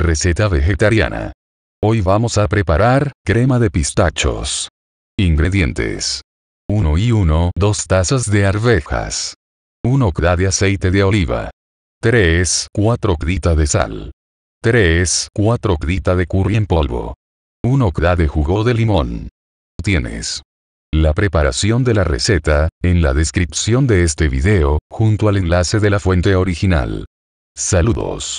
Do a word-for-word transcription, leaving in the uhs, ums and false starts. Receta vegetariana. Hoy vamos a preparar crema de pistachos. Ingredientes: uno y uno, dos tazas de arvejas, una cucharada de aceite de oliva, tres cuatro cucharitas de sal, tres cuatro cucharitas de curry en polvo, una cucharada de jugo de limón. Tienes la preparación de la receta en la descripción de este video, junto al enlace de la fuente original. Saludos.